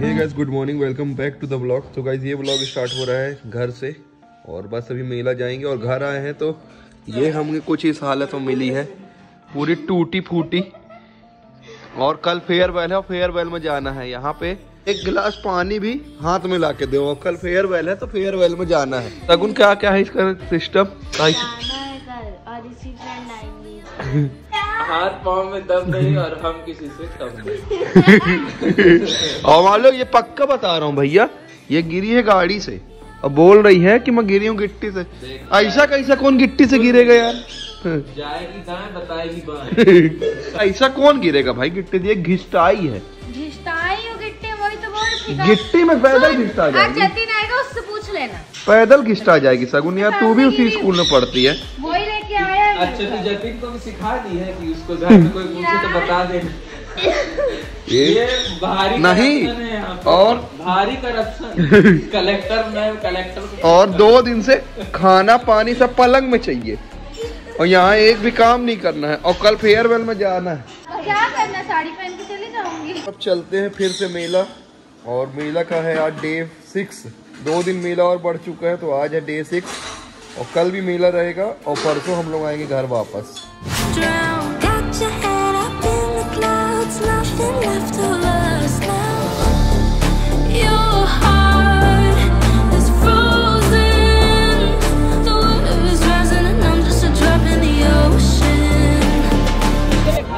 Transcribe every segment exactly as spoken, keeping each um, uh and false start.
Hey guys, good morning, welcome back to the vlog. तो guys ये vlog start हो रहा है घर से और बस अभी मेला जाएंगे और घर आए हैं। तो ये हमें कुछ इस हालत में मिली है, पूरी टूटी फूटी। और कल फेयरवेल है और फेयरवेल में जाना है। यहाँ पे एक गिलास पानी भी हाथ में ला के दो। और कल फेयरवेल है तो फेयरवेल में जाना है। शगुन क्या क्या है इसका सिस्टम? हाथ पाँव में दम नहीं और हम किसी से कम नहीं। और मान लो ये पक्का बता रहा हूँ भैया, ये गिरी है गाड़ी से और बोल रही है कि मैं गिरी हूँ गिट्टी से। ऐसा कैसा, कौन गिट्टी से गिरेगा यार? जाएगी दाएं बताएगी बाएं। ऐसा कौन गिरेगा भाई गिट्टी से? घिस्टाई है, घिस्टाई हो गिट्टी, वही तो बोल। गिट्टी में पैदल घिस्टा जाएगी। जतिन आएगा उससे पूछ लेना, पैदल घिस्टा जाएगी। शगुन यार तू भी उसी स्कूल में पढ़ती है। अच्छा तो जतिन को भी सिखा दी है कि उसको घर में कोई पूछे तो बता देना। ये, ये भारी नहीं और भारी करप्शन। कलेक्टर में कलेक्टर और दो दिन से खाना पानी सब पलंग में चाहिए और यहाँ एक भी काम नहीं करना है। और कल फेयरवेल में जाना है। क्या करना, साड़ी पहन के चली जाऊंगी। अब चलते हैं फिर से मेला। और मेला का है आज डे सिक्स। दो दिन मेला और बढ़ चुका है तो आज है डे सिक्स। और कल भी मेला रहेगा और परसों हम लोग आएंगे घर वापस।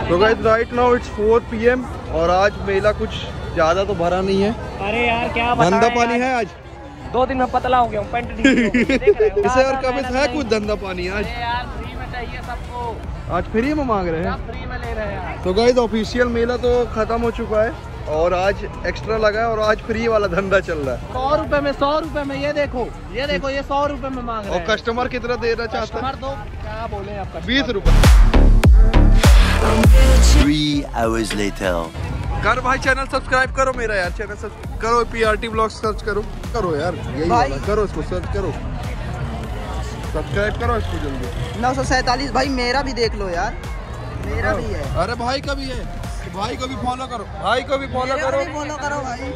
तो guys right now it's four P M और आज मेला कुछ ज्यादा तो भरा नहीं है। अरे यार क्या धंधा पानी है आज? दो दिन में पतला हो गया हूँ। इसे और कम है कुछ धंधा पानी आज? यार फ्री में चाहिए सबको, आज फ्री में मांग रहे हैं, फ्री में ले रहे हैं। तो गाइस ऑफिशियल मेला तो खत्म हो चुका है और आज एक्स्ट्रा लगा है और आज फ्री वाला धंधा चल रहा है। सौ रुपए में, सौ रुपए में ये देखो, ये देखो, ये सौ रुपए में मांग रहे हैं। और कस्टमर कितना देना चाहता है? तो क्या बोले आपका, बीस रुपए। कर भाई चैनल सब्सक्राइब करो मेरा यार, चैनल सब्सक्राइब करो, पीआरटी व्लॉग्स सर्च करो, करो यार यही करो, इसको सर्च करो, सब्सक्राइब करो इसको जल्दी। नौ सौ सैतालीस भाई मेरा भी देख लो यार, मेरा भी है। अरे भाई का भी है, भाई को भी फॉलो करो, भाई को भी फॉलो करो, फॉलो करो भाई।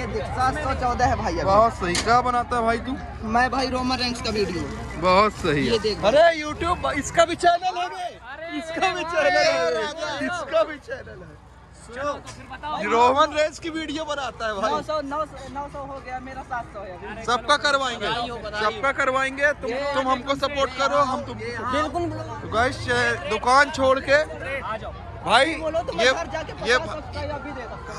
ये सात सौ चौदह है भाई, बहुत सही। क्या बनाता है भाई तू? मैं भाई रोमन रैंक्स का वीडियो, बहुत सही है। अरे यूट्यूब इसका भी चैनल है, इसका भी चैनल है, इसका भी चैनल है। रोहन रेस की वीडियो बनाता है भाई। नौ सौ हो गया मेरा, सात सौ है। सबका करवाएंगे, सबका करवाएंगे। तुम तुम हमको सपोर्ट करो, हम तुम बिल्कुल। तो गाइस दुकान छोड़ के भाई ये ये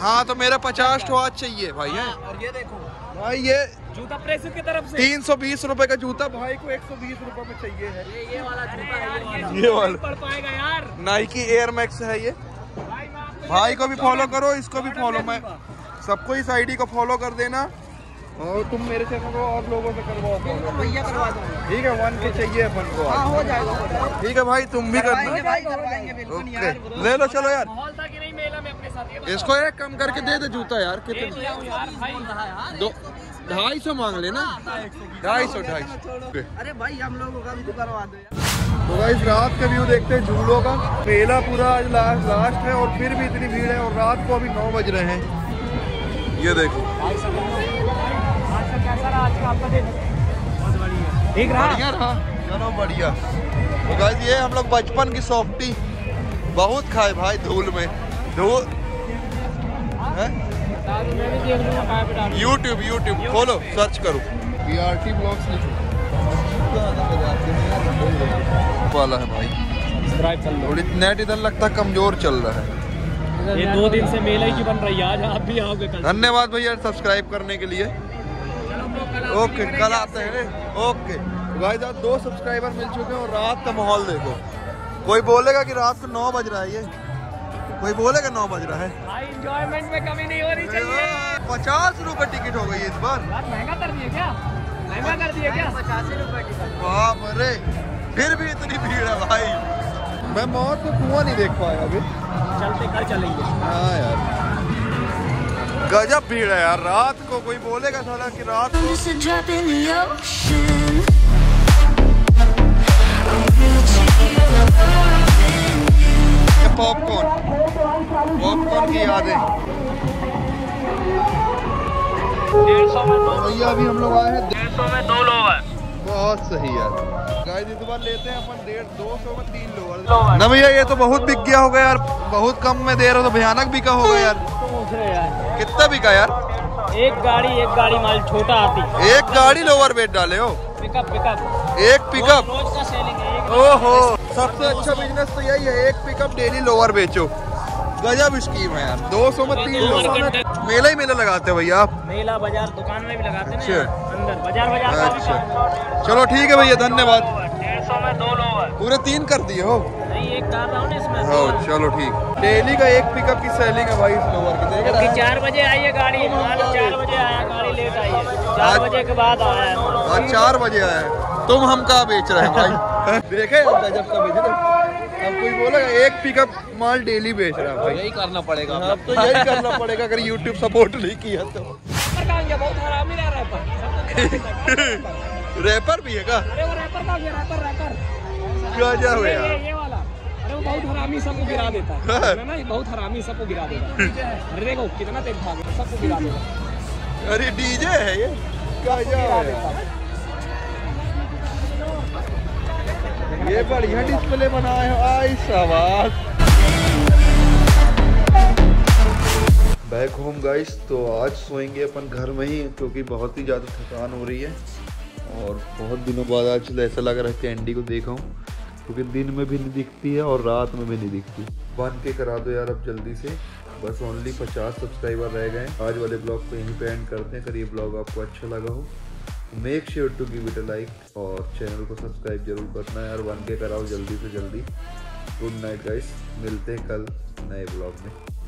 हाँ तो मेरा पचास ठो आज चाहिए भाई। और ये देखो भाई ये जूता प्रेस की तरफ से तीन सौ बीस रूपए का जूता भाई को एक सौ बीस रूपए में चाहिए है। ये ये वाला जूता, ये वाला नाइकी एयर मैक्स है। ये भाई को भी फॉलो करो, इसको भी फॉलो, मैं सबको इस आईडी को फॉलो कर देना। और तुम मेरे चैनल को और लोगों से करवाओ, ठीक है? वन के चाहिए अपन को, हो जाएगा। ठीक है भाई तुम भी करना, ले लो। चलो यार इसको एक कम करके दे दे जूता यार। कितने? ढाई सौ मांग लेना, ढाई सौ ढाई सौ। अरे भाई हम लोगों का भी करवा दो। तो गाइस रात का व्यू देखते हैं झूलों का। मेला पूरा आज लास्ट लास्ट है और फिर भी इतनी भीड़ है। और रात को अभी नौ बज रहे हैं। ये देखो आज का कैसा रहा, आज का आपका दिन? बहुत बढ़िया, ठीक रहा, बढ़िया रहा, चलो बढ़िया। तो गाइस ये हम लोग बचपन की सॉफ्टी बहुत खाए भाई धूल में, धूल। यूट्यूब यूट्यूब खोलो, सर्च करो, पीआरटी व्लॉग्स लिखो वाला है भाई। सब्सक्राइब कर लो। थोड़ी नेट इधर लगता कमजोर चल रहा है। ये दो दिन से मेला ही बन रही है, आज आप भी आओगे? धन्यवाद भैया सब्सक्राइब करने के लिए। ओके कल आते हैं। ओके गाइस आज दो सब्सक्राइबर मिल चुके हैं और रात का माहौल देखो। कोई बोलेगा कि रात को नौ बज रहा है, ये कोई बोलेगा नौ बज रहा है भाई। एंजॉयमेंट में कमी नहीं होनी चाहिए। पचास रूपए टिकट हो गई इस बार, महंगा कर दिया क्या? महंगा कर दिया क्या? पचासी रूपए टिकट, बाप रे। फिर भी इतनी भीड़ है भाई, मैं मौत को कुआं नहीं देख पाया अभी। चलते घर चलेंगे। हाँ यार गजब भीड़ है यार रात को, कोई बोलेगा साला कि रात को। पॉपकॉर्न, पॉपकॉर्न की यादें। डेढ़ सौ में दो भैया, अभी हम लोग आए हैं डेढ़ सौ में दो लोग हैं। बहुत सही यार गाइस, इस बार लेते हैं अपन डेढ़ दो सौ में तीन लोग ना भैया। ये तो बहुत बिक गया होगा यार, बहुत कम में दे रहे हो तो भयानक बिका होगा यार। कितना बिका यार? एक गाड़ी एक गाड़ी माल छोटा आती, एक गाड़ी लोअर वेट डाले हो, पिकअप पिकअप एक पिकअप रोज का सेलिंग है। ओहो, सबसे अच्छा बिजनेस तो यही है, एक पिकअप डेली लोअर बेचो। गजब स्कीम है यार, दो सौ में तीन लोअर में। मेला ही मेला लगाते हो भैया आप? मेला बाजार दुकान में भी लगाते हैं अंदर बाजार बाजार। अच्छा चलो ठीक है भैया, धन्यवाद। डेढ़ सौ में दो लोअर, पूरे तीन कर दिए हो? नहीं, एक डाल रहा हूँ इसमें। हो चलो ठीक, डेली का एक पिकअप की सेलिंग है भाई इस लोअर की। देखिए चार बजे आई है गाड़ी, चार बजे आया गाड़ी, लेट आई है, चार बजे के बाद आया है। आज चार बजे आया है, तुम हम कहाँ बेच रहे हैं भाई? देखे गजब का बिजनेस। अब कोई बोला एक पिकअप माल डेली बेच रहा है भाई, यही करना पड़ेगा। हाँ, तो यही करना पड़ेगा अगर यूट्यूब सपोर्ट नहीं किया तो। बहुत हरामी रहा रैपर। रैपर भी है क्या? अरे वो रैपर का रैपर रैपर गजब हुआ यार बहुत हरामी, सबको गिरा देता है ना, बहुत हरामी सबको गिरा देता है। देखो कितना तेज भाग, सबको गिरा देता। अरे डीजे है ये, गजब। ये बढ़िया डिस्प्ले बनाए हो आई शाबाश। बैक होम गाइस, तो आज सोएंगे अपन घर में ही क्योंकि बहुत ही ज़्यादा थकान हो रही है और बहुत दिनों बाद आज ऐसा लग रहा है कि एंडी को देखा हूँ, क्योंकि दिन में भी नहीं दिखती है और रात में भी नहीं दिखती। बन के करा दो यार अब जल्दी से, बस ओनली पचास सब्सक्राइबर रह गए। आज वाले ब्लॉग को यहीं पे एंड करते हैं। अगर ये ब्लॉग आपको अच्छा लगा हो make sure to give it a like और चैनल को सब्सक्राइब जरूर करना यार। वन के कराओ जल्दी से जल्दी। गुड नाइट गाइस, मिलते हैं कल नए ब्लॉग में।